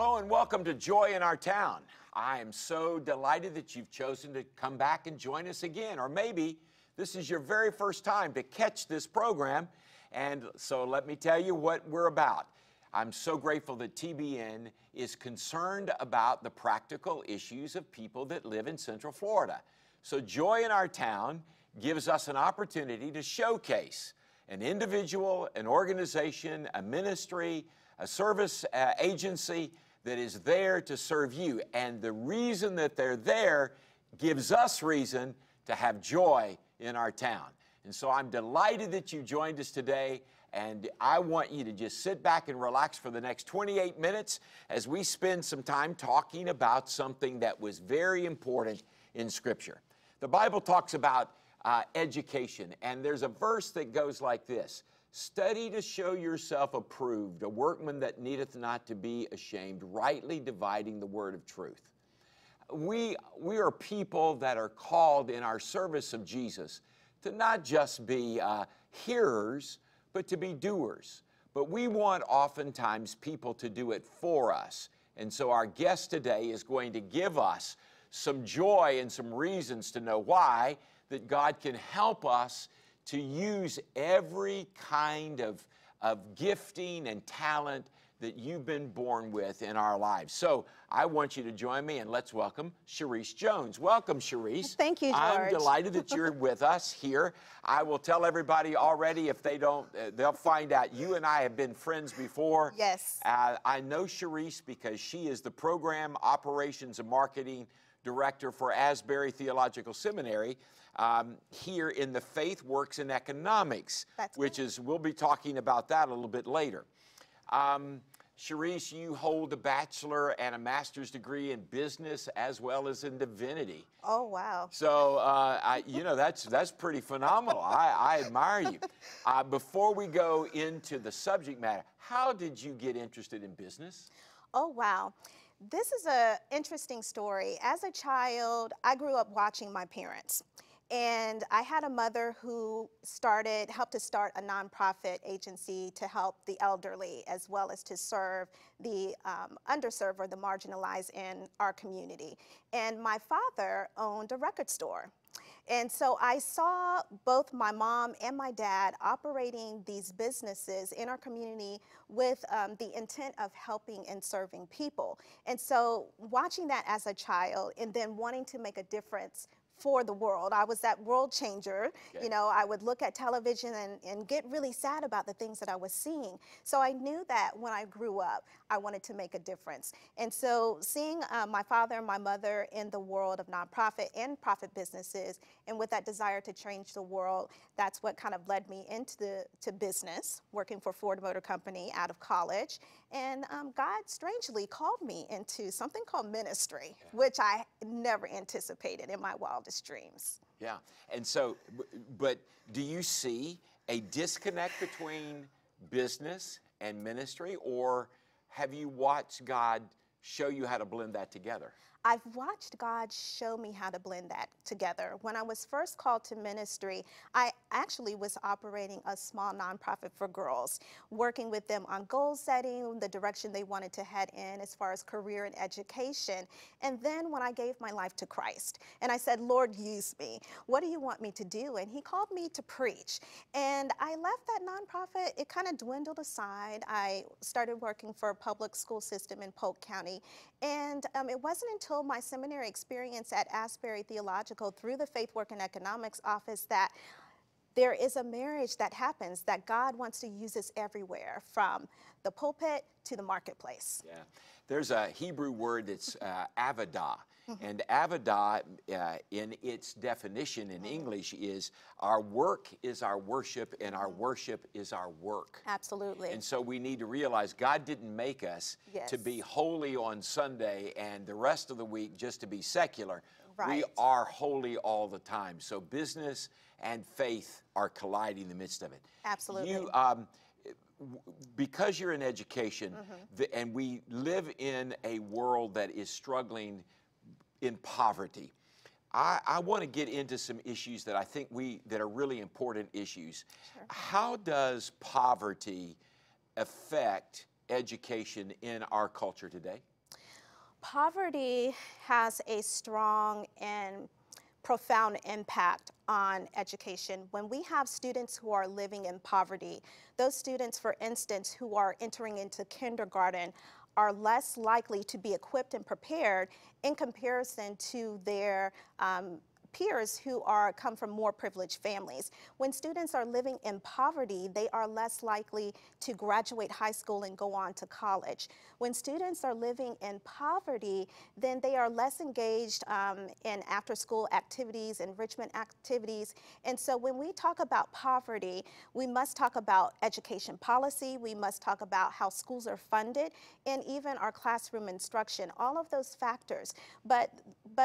Hello and welcome to Joy in Our Town. I am so delighted that you've chosen to come back and join us again, or maybe this is your very first time to catch this program, and so let me tell you what we're about. I'm so grateful that TBN is concerned about the practical issues of people that live in Central Florida. So Joy in Our Town gives us an opportunity to showcase an individual, an organization, a ministry, a service agency that is there to serve you. And the reason that they're there gives us reason to have joy in our town. And so I'm delighted that you joined us today. And I want you to just sit back and relax for the next 28 minutes as we spend some time talking about something that was very important in Scripture. The Bible talks about education, and there's a verse that goes like this. Study to show yourself approved, a workman that needeth not to be ashamed, rightly dividing the word of truth. We are people that are called in our service of Jesus to not just be hearers, but to be doers. But we want oftentimes people to do it for us. And so our guest today is going to give us some joy and some reasons to know why that God can help us to use every kind of gifting and talent that you've been born with in our lives. So I want you to join me, and let's welcome Charisse Jones. Welcome, Charisse. Thank you, George. I'm delighted that you're with us here. I will tell everybody already, if they don't, they'll find out. You and I have been friends before. Yes. I know Charisse because she is the Program Operations and Marketing Director for Asbury Theological Seminary here in the Faith Works in Economics, we'll be talking about that a little bit later. Charisse, you hold a bachelor and a master's degree in business as well as in divinity. Oh, wow. So, you know, that's pretty phenomenal. I admire you. Before we go into the subject matter, how did you get interested in business? Oh, wow. This is an interesting story. As a child, I grew up watching my parents. And I had a mother who helped to start a nonprofit agency to help the elderly as well as to serve the underserved or the marginalized in our community. And my father owned a record store. And so I saw both my mom and my dad operating these businesses in our community with the intent of helping and serving people. And so watching that as a child and then wanting to make a difference for the world. I was that world changer. Okay. You know, I would look at television and get really sad about the things that I was seeing. So I knew that when I grew up, I wanted to make a difference. And so seeing my father and my mother in the world of nonprofit and profit businesses, and with that desire to change the world, that's what kind of led me into to business, working for Ford Motor Company out of college. And God strangely called me into something called ministry, which I never anticipated in my wildest dreams. Yeah, and so, but do you see a disconnect between business and ministry, or have you watched God show you how to blend that together? I've watched God show me how to blend that together. When I was first called to ministry, I actually was operating a small nonprofit for girls, working with them on goal setting, the direction they wanted to head in as far as career and education. And then when I gave my life to Christ, and I said, Lord, use me. What do you want me to do? And he called me to preach. And I left that nonprofit. It kind of dwindled aside. I started working for a public school system in Polk County. And it wasn't until my seminary experience at Asbury Theological through the Faith Work and Economics office that there is a marriage that happens, that God wants to use us everywhere, from the pulpit to the marketplace. Yeah, there's a Hebrew word that's avodah, and avodah in its definition in English is our work is our worship and our worship is our work. Absolutely. And so we need to realize God didn't make us to be holy on Sunday and the rest of the week just to be secular. Right. We are holy all the time. So business and faith are colliding in the midst of it. Absolutely. You, because you're in education, and we live in a world that is struggling in poverty, I want to get into some issues that I think that are really important issues. Sure. How does poverty affect education in our culture today? Poverty has a strong and profound impact on education. When we have students who are living in poverty, those students, for instance, who are entering into kindergarten are less likely to be equipped and prepared in comparison to their peers who come from more privileged families. When students are living in poverty, they are less likely to graduate high school and go on to college. When students are living in poverty, then they are less engaged in after-school activities, enrichment activities. And so when we talk about poverty, we must talk about education policy, we must talk about how schools are funded, and even our classroom instruction, all of those factors. But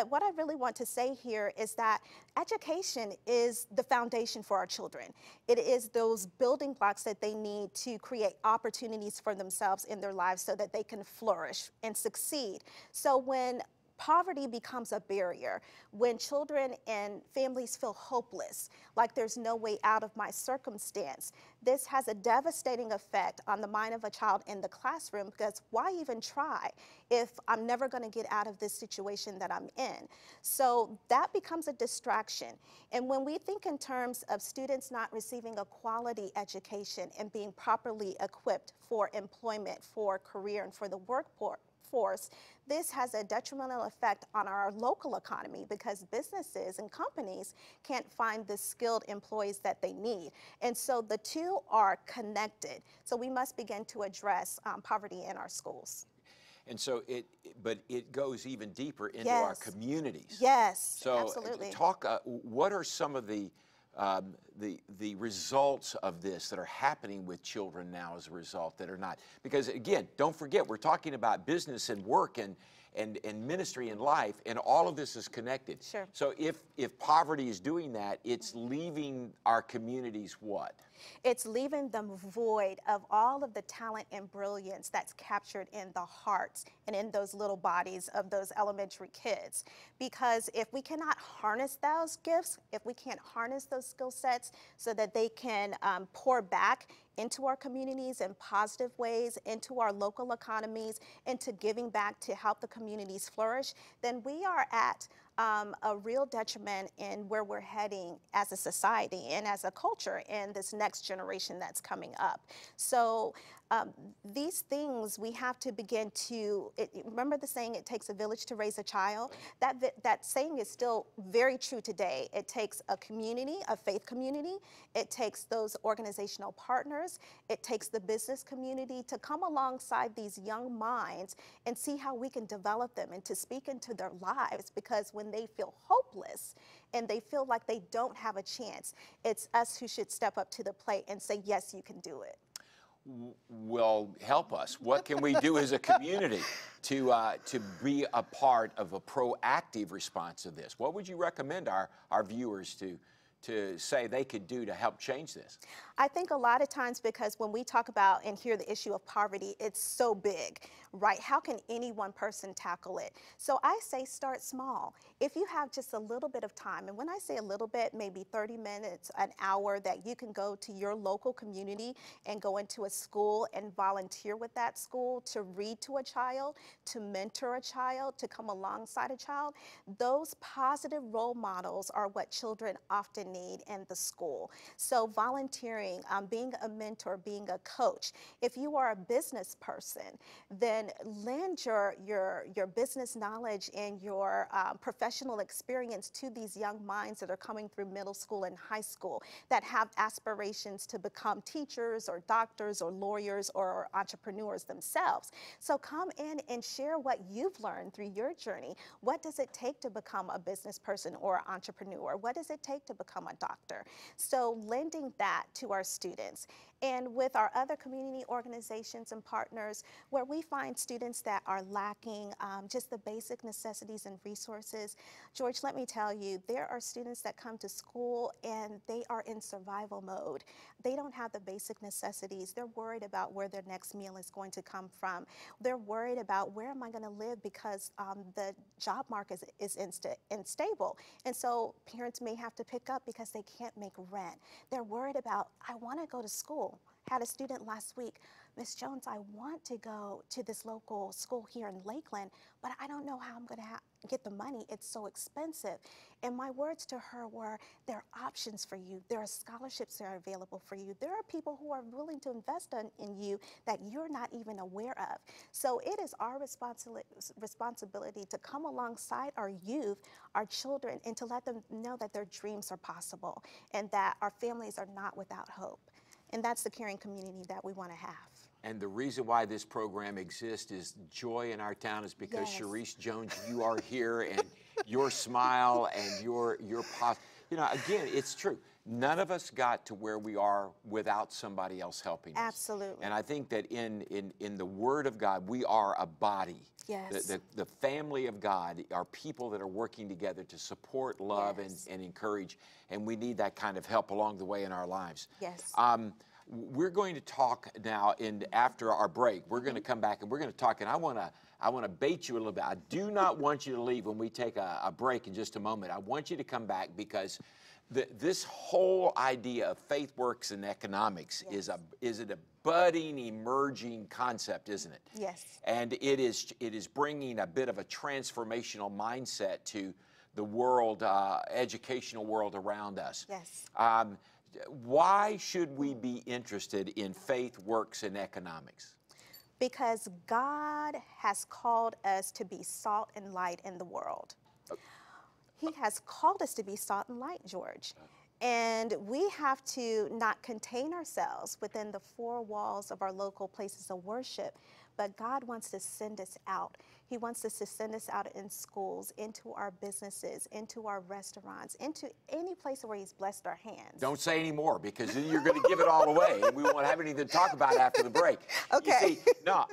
what I really want to say here is that education is the foundation for our children. It is those building blocks that they need to create opportunities for themselves in their lives so that they can flourish and succeed. So when poverty becomes a barrier, when children and families feel hopeless, like there's no way out of my circumstance, this has a devastating effect on the mind of a child in the classroom, because why even try if I'm never going to get out of this situation that I'm in? So that becomes a distraction. And when we think in terms of students not receiving a quality education and being properly equipped for employment, for career, and for the workforce, this has a detrimental effect on our local economy, because businesses and companies can't find the skilled employees that they need. And so the two are connected. So we must begin to address poverty in our schools. And so it goes even deeper into our communities. Yes, so absolutely. Talk, what are some of the results of this that are happening with children now as a result that are not? Because again, don't forget, we're talking about business and work and ministry and life, and all of this is connected. Sure. So if poverty is doing that, it's leaving our communities what? It's leaving them void of all of the talent and brilliance that's captured in the hearts and in those little bodies of those elementary kids. Because if we cannot harness those gifts, if we can't harness those skill sets so that they can pour back into our communities in positive ways, into our local economies, into giving back to help the communities flourish, then we are at a real detriment in where we're heading as a society and as a culture and this next generation that's coming up. So these things we have to begin to, remember the saying, it takes a village to raise a child? That saying is still very true today. It takes a community, a faith community. It takes those organizational partners. It takes the business community to come alongside these young minds and see how we can develop them and to speak into their lives, because when they feel hopeless and they feel like they don't have a chance, it's us who should step up to the plate and say, yes, you can do it. Well, help us. What can we do as a community to be a part of a proactive response to this? What would you recommend our viewers to say they could do to help change this? I think a lot of times, because when we talk about and hear the issue of poverty, it's so big, right? How can any one person tackle it? So I say start small. If you have just a little bit of time, and when I say a little bit, maybe 30 minutes, an hour, that you can go to your local community and go into a school and volunteer with that school to read to a child, to mentor a child, to come alongside a child, those positive role models are what children often need in the school. So volunteering, being a mentor, being a coach. If you are a business person, then lend your business knowledge and your professional experience to these young minds that are coming through middle school and high school that have aspirations to become teachers or doctors or lawyers or entrepreneurs themselves. So come in and share what you've learned through your journey. What does it take to become a business person or an entrepreneur? What does it take to become a doctor? So lending that to our students. And with our other community organizations and partners, where we find students that are lacking just the basic necessities and resources. George, let me tell you, there are students that come to school and they are in survival mode. They don't have the basic necessities. They're worried about where their next meal is going to come from. They're worried about where am I going to live, because the job market is unstable. And so parents may have to pick up because they can't make rent. They're worried about, I want to go to school, school. Had a student last week, Ms. Jones, I want to go to this local school here in Lakeland, but I don't know how I'm going to get the money. It's so expensive. And my words to her were, there are options for you. There are scholarships that are available for you. There are people who are willing to invest in you that you're not even aware of. So it is our responsibility to come alongside our youth, our children, and to let them know that their dreams are possible and that our families are not without hope. And that's the caring community that we want to have. And the reason why this program exists is Joy in Our Town is because, yes, Charisse Jones, you are here, and your smile and your you know, again, it's true. None of us got to where we are without somebody else helping us. Absolutely. And I think that in the Word of God, we are a body. Yes. The family of God are people that are working together to support, love, yes, and encourage. And we need that kind of help along the way in our lives. Yes. We're going to talk now, and after our break, we're going to come back and we're going to talk. And I want to bait you a little bit. I do not want you to leave when we take a break in just a moment. I want you to come back because this whole idea of faith works in economics, yes, is a budding, emerging concept, isn't it? Yes. And it is bringing a bit of a transformational mindset to the world, educational world around us. Yes. Why should we be interested in faith works in economics? Because God has called us to be salt and light in the world. He has called us to be salt and light, George. And we have to not contain ourselves within the four walls of our local places of worship, but God wants to send us out. He wants us to send us out in schools, into our businesses, into our restaurants, into any place where He's blessed our hands. Don't say any more, because then you're going to give it all away, and we won't have anything to talk about after the break. Okay. You see, no,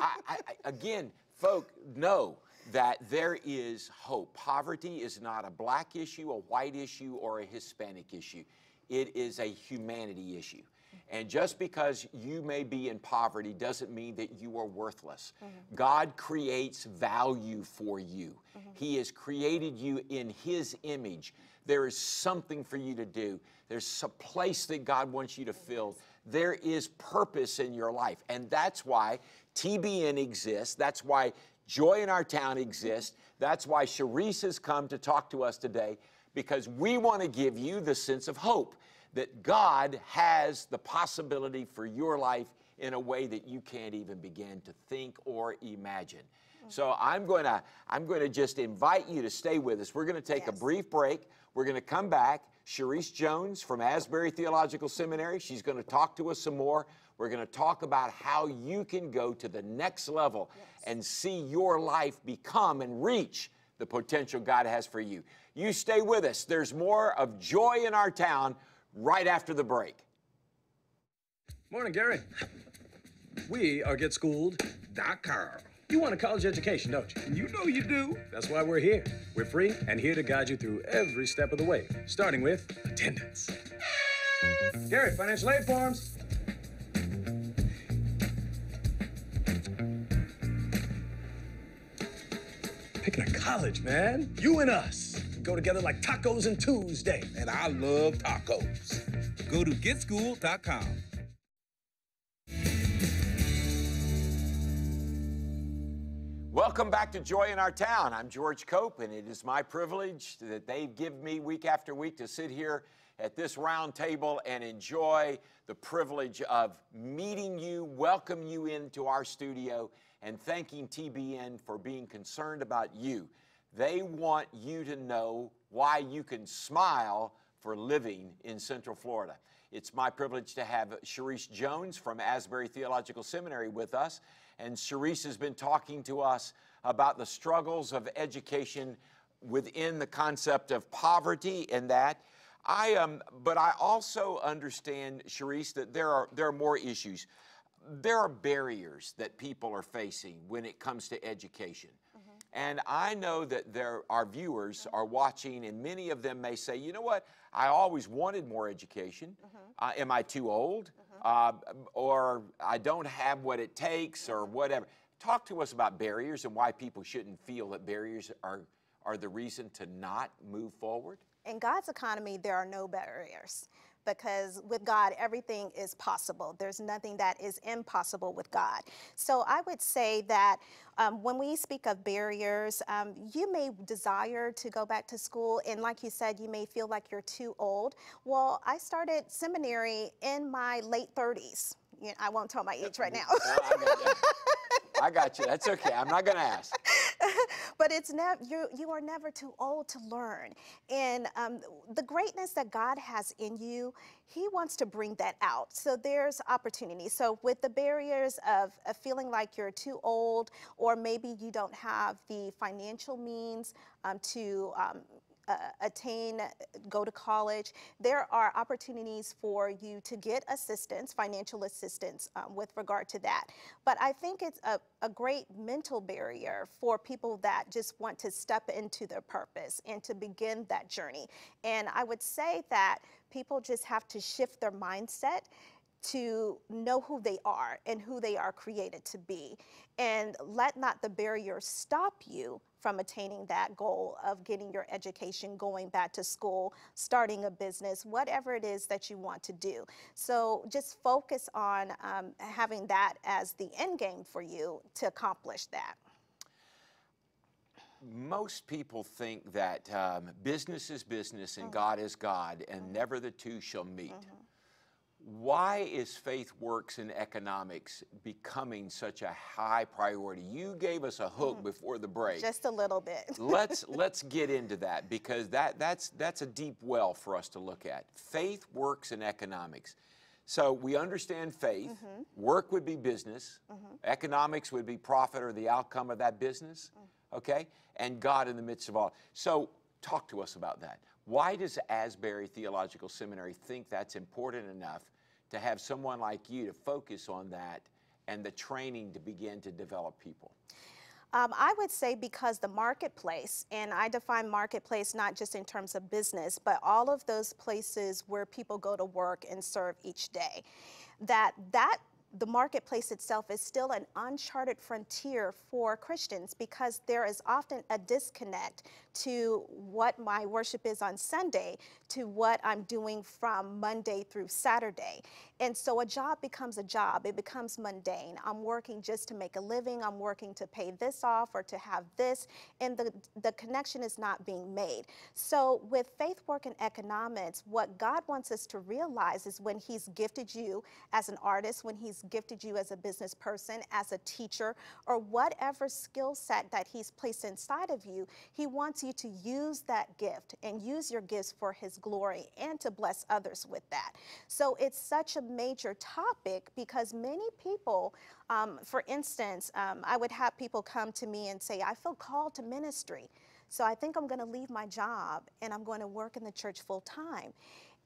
again, folk, no. That there is hope. Poverty is not a black issue, a white issue, or a Hispanic issue. It is a humanity issue. And just because you may be in poverty doesn't mean that you are worthless. Mm-hmm. God creates value for you. Mm-hmm. He has created you in His image. There is something for you to do. There's a place that God wants you to fill. There is purpose in your life. And that's why TBN exists. That's why Joy in Our Town exists. That's why Charisse has come to talk to us today, because we want to give you the sense of hope that God has the possibility for your life in a way that you can't even begin to think or imagine. Mm-hmm. So I'm going to just invite you to stay with us. We're going to take, yes, a brief break. We're going to come back. Charisse Jones from Asbury Theological Seminary, she's going to talk to us some more. We're going to talk about how you can go to the next level, yes, and see your life become and reach the potential God has for you. You stay with us. There's more of Joy in Our Town right after the break. Morning, Gary. We are GetSchooled.com. You want a college education, don't you? And you know you do. That's why we're here. We're free and here to guide you through every step of the way, starting with attendance. Gary, financial aid forms. Picking a college, man. You and us. We go together like tacos and Tuesday. And I love tacos. Go to GetSchooled.com. Welcome back to Joy in Our Town. I'm George Cope, and it is my privilege that they give me week after week to sit here at this round table and enjoy the privilege of meeting you, welcome you into our studio, and thanking TBN for being concerned about you. They want you to know why you can smile for living in Central Florida. It's my privilege to have Charisse Jones from Asbury Theological Seminary with us. And Charisse has been talking to us about the struggles of education within the concept of poverty and that. But I also understand, Charisse, that there are more issues. There are barriers that people are facing when it comes to education. Mm-hmm. And I know that our viewers are watching, and many of them may say, you know what, I always wanted more education. Mm-hmm. Am I too old? Mm-hmm. Or I don't have what it takes, or whatever. Talk to us about barriers and why people shouldn't feel that barriers are the reason to not move forward. In God's economy, there are no barriers. because with God, everything is possible. There's nothing that is impossible with God. So I would say that when we speak of barriers, you may desire to go back to school, and like you said, you may feel like you're too old. Well, I started seminary in my late 30s. You know, I won't tell my age right now. I got you. That's okay. I'm not going to ask. But it's you are never too old to learn. And the greatness that God has in you, He wants to bring that out. So there's opportunity. So with the barriers of feeling like you're too old, or maybe you don't have the financial means to go to college, there are opportunities for you to get assistance, financial assistance with regard to that. But I think it's a great mental barrier for people that just want to step into their purpose and to begin that journey. And I would say that people just have to shift their mindset to know who they are and who they are created to be. And let not the barrier stop you from attaining that goal of getting your education, going back to school, starting a business, whatever it is that you want to do. So just focus on having that as the end game for you to accomplish that. Most people think that business is business and God is God, and never the two shall meet. Why is faith works in economics becoming such a high priority? You gave us a hook before the break. Just a little bit. let's get into that, because that's a deep well for us to look at. Faith works in economics. So we understand faith. Work would be business. Economics would be profit or the outcome of that business. Okay? And God in the midst of all. So talk to us about that. Why does Asbury Theological Seminary think that's important enough to have someone like you to focus on that and the training to begin to develop people? I would say because the marketplace, and I define marketplace not just in terms of business, but all of those places where people go to work and serve each day, that the marketplace itself is still an uncharted frontier for Christians, because there is often a disconnect to what my worship is on Sunday to what I'm doing from Monday through Saturday. And so a job becomes a job. It becomes mundane. I'm working just to make a living. I'm working to pay this off or to have this. And the connection is not being made. So with faith work and economics, what God wants us to realize is when He's gifted you as an artist, when He's gifted you as a business person, as a teacher, or whatever skill set that He's placed inside of you, He wants you to use that gift and use your gifts for His glory and to bless others with that. So it's such a major topic, because many people, for instance, I would have people come to me and say, I feel called to ministry, so I think I'm going to leave my job and I'm going to work in the church full time.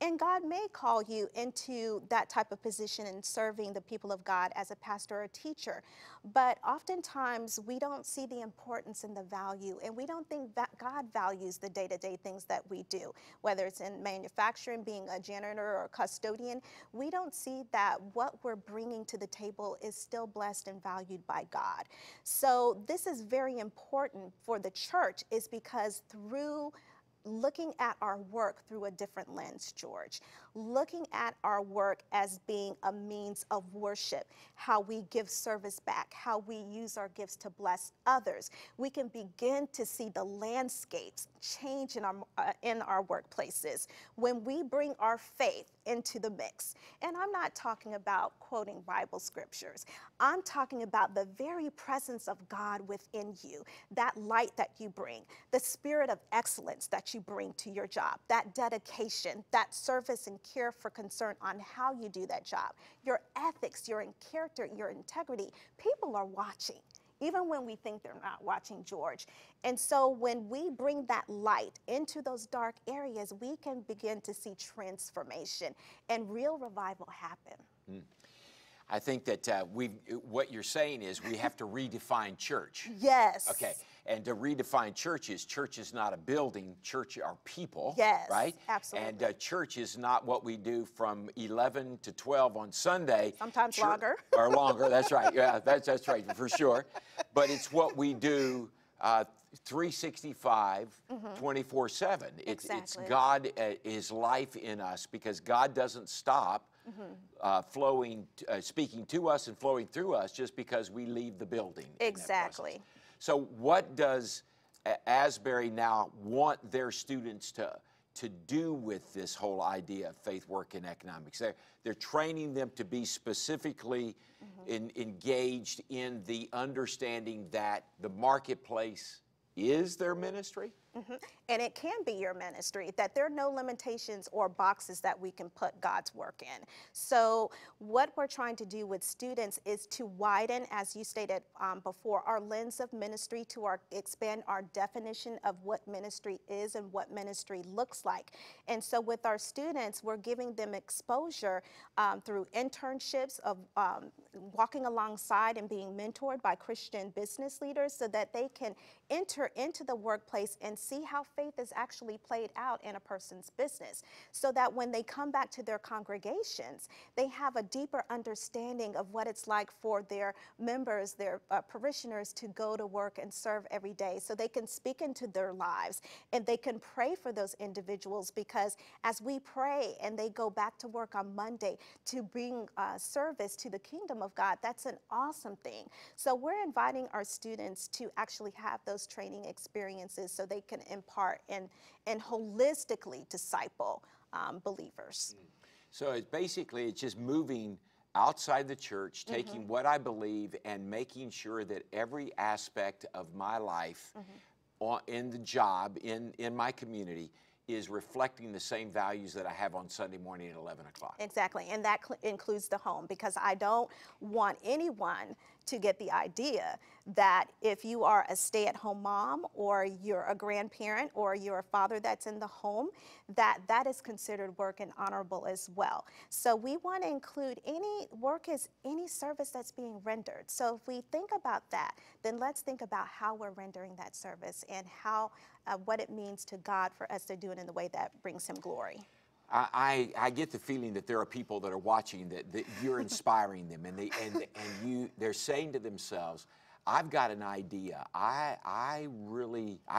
And God may call you into that type of position in serving the people of God as a pastor or teacher. But oftentimes we don't see the importance and the value, and we don't think that God values the day-to-day things that we do, whether it's in manufacturing, being a janitor or a custodian. We don't see that what we're bringing to the table is still blessed and valued by God. So this is very important for the church, is because through looking at our work through a different lens, George, looking at our work as being a means of worship, how we give service back, how we use our gifts to bless others, we can begin to see the landscapes change in our workplaces when we bring our faith into the mix. And I'm not talking about quoting Bible scriptures. I'm talking about the very presence of God within you, that light that you bring, the spirit of excellence that you bring to your job, that dedication, that service and care for concern on how you do that job, your ethics, your character, your integrity. People are watching, even when we think they're not watching, George. And so when we bring that light into those dark areas, we can begin to see transformation and real revival happen. I think that what you're saying is we have to redefine church. Yes. Okay. And to redefine church is not a building, church are people, yes, right? Absolutely. And church is not what we do from 11 to 12 on Sunday. Sometimes longer. Or longer, that's right, yeah, that's right, for sure. But it's what we do 365, 24/7. It's God, His life in us, because God doesn't stop flowing, speaking to us and flowing through us just because we leave the building. Exactly. So what does Asbury now want their students to do with this whole idea of faith, work, and economics? They're training them to be specifically engaged in the understanding that the marketplace is their ministry. And it can be your ministry, that there are no limitations or boxes that we can put God's work in. So what we're trying to do with students is to widen, as you stated before, our lens of ministry, to expand our definition of what ministry is and what ministry looks like. And so with our students, we're giving them exposure through internships of walking alongside and being mentored by Christian business leaders, so that they can enter into the workplace and see how faith is actually played out in a person's business, so that when they come back to their congregations, they have a deeper understanding of what it's like for their members, their parishioners, to go to work and serve every day, so they can speak into their lives and they can pray for those individuals. Because as we pray and they go back to work on Monday to bring service to the kingdom of God, that's an awesome thing. So we're inviting our students to actually have those training experiences, so they can impart and holistically disciple believers. So it's basically, it's just moving outside the church, taking what I believe and making sure that every aspect of my life, in the job, in my community, is reflecting the same values that I have on Sunday morning at 11 o'clock. Exactly, and that includes the home, because I don't want anyone to get the idea that if you are a stay-at-home mom, or you're a grandparent, or you're a father that's in the home, that that is considered work and honorable as well. So we want to include any work as any service that's being rendered. So if we think about that, then let's think about how we're rendering that service and how what it means to God for us to do it in the way that brings Him glory. I get the feeling that there are people that are watching that you're inspiring them, and they're saying to themselves, I've got an idea. I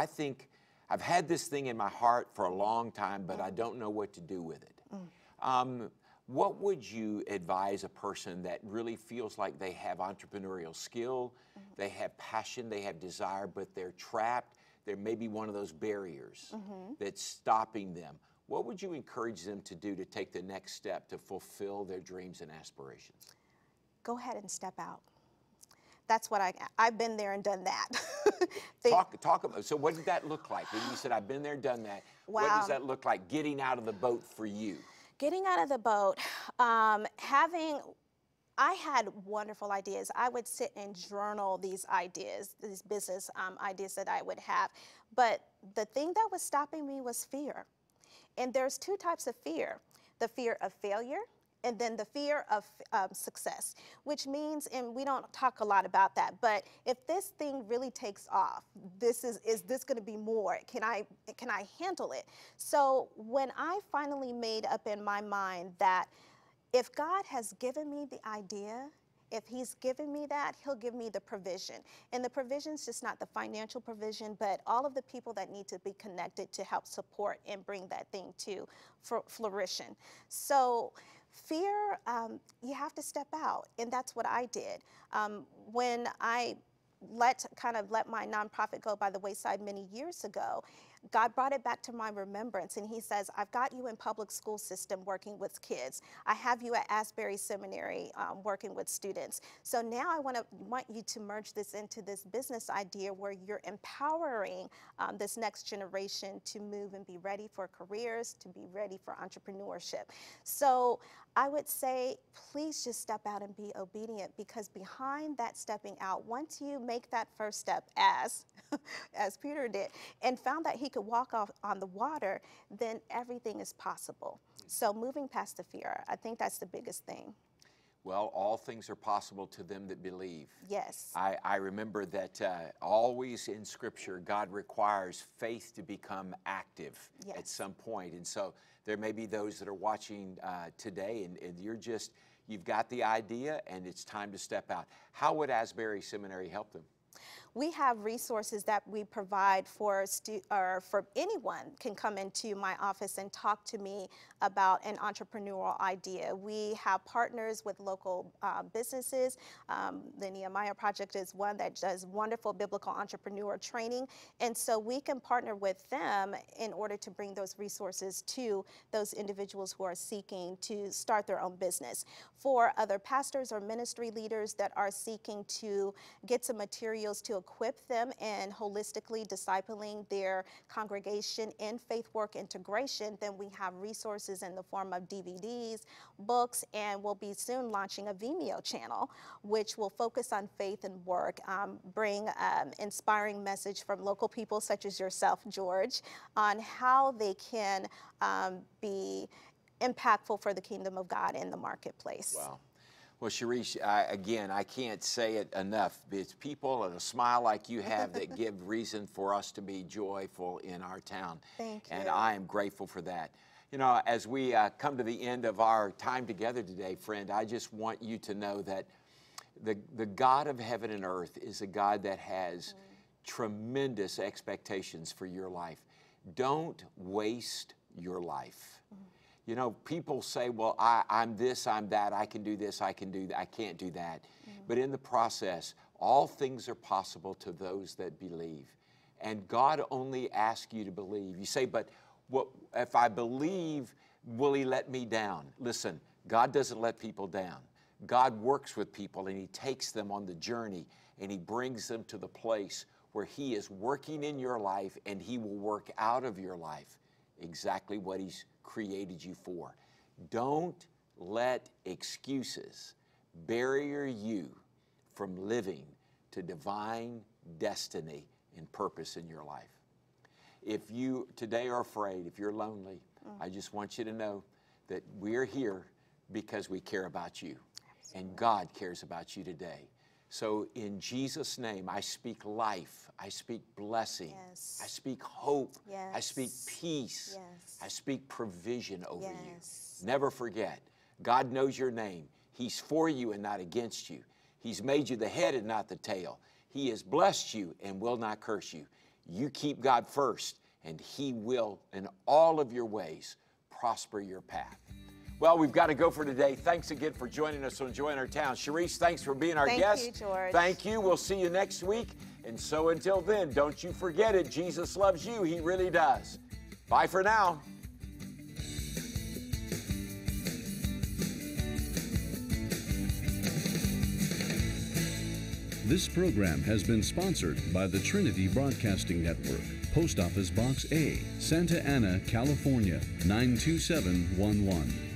think I've had this thing in my heart for a long time, but I don't know what to do with it. What would you advise a person that really feels like they have entrepreneurial skill, they have passion, they have desire, but they're trapped? There may be one of those barriers that's stopping them. What would you encourage them to do to take the next step to fulfill their dreams and aspirations? Go ahead and step out. That's what I've been there and done that. Talk about, so what did that look like? When you said, I've been there, done that, what does that look like, getting out of the boat for you? Getting out of the boat, I had wonderful ideas. I would sit and journal these ideas, these business ideas that I would have. But the thing that was stopping me was fear. And there's two types of fear: the fear of failure, and then the fear of success, which means, and we don't talk a lot about that, but if this thing really takes off, is this gonna be more? Can I handle it? So when I finally made up in my mind that if God has given me the idea, if He's given me that, He'll give me the provision. And the provision's just not the financial provision, but all of the people that need to be connected to help support and bring that thing to fruition. So fear, you have to step out, and that's what I did. When I let my nonprofit go by the wayside many years ago, God brought it back to my remembrance, and He says, I've got you in public school system working with kids. I have you at Asbury Seminary working with students. So now I want you to merge this into this business idea where you're empowering this next generation to move and be ready for careers, to be ready for entrepreneurship. So I would say, please just step out and be obedient, because behind that stepping out, once you make that first step, as Peter did, and found that he could walk off on the water, then everything is possible. So moving past the fear, I think that's the biggest thing. Well, all things are possible to them that believe. Yes. I remember that always in Scripture, God requires faith to become active at some point. And so there may be those that are watching today, and you've got the idea, and it's time to step out. How would Asbury Seminary help them? we have resources that we provide for anyone can come into my office and talk to me about an entrepreneurial idea. We have partners with local businesses. The Nehemiah Project is one that does wonderful biblical entrepreneur training, and so we can partner with them in order to bring those resources to those individuals who are seeking to start their own business. For other pastors or ministry leaders that are seeking to get some materials to equip them in holistically discipling their congregation in faith work integration, then we have resources in the form of DVDs, books, and we'll be soon launching a Vimeo channel, which will focus on faith and work, bring inspiring message from local people such as yourself, George, on how they can be impactful for the kingdom of God in the marketplace. Wow. Well, Charisse, again, I can't say it enough. It's people and a smile like you have that give reason for us to be joyful in our town. Thank you. And I am grateful for that. You know, as we come to the end of our time together today, friend, I just want you to know that the God of heaven and earth is a God that has tremendous expectations for your life. Don't waste your life. You know, people say, well, I'm this, I'm that, I can do this, I can do that, I can't do that. But in the process, all things are possible to those that believe. And God only asks you to believe. You say, but what, if I believe, will He let me down? Listen, God doesn't let people down. God works with people and He takes them on the journey and He brings them to the place where He is working in your life and He will work out of your life exactly what He's created you for. Don't let excuses barrier you from living to divine destiny and purpose in your life. If you today are afraid, if you're lonely, I just want you to know that we're here because we care about you. Absolutely. And God cares about you today. So in Jesus' name, I speak life, I speak blessing, yes. I speak hope, yes. I speak peace, yes. I speak provision over yes. you. Never forget, God knows your name. He's for you and not against you. He's made you the head and not the tail. He has blessed you and will not curse you. You keep God first and He will in all of your ways prosper your path. Well, we've got to go for today. Thanks again for joining us on Joy in Our Town. Charisse, thanks for being our guest. Thank you, George. Thank you. We'll see you next week. And so until then, don't you forget it. Jesus loves you. He really does. Bye for now. This program has been sponsored by the Trinity Broadcasting Network. Post Office Box A, Santa Ana, California, 92711.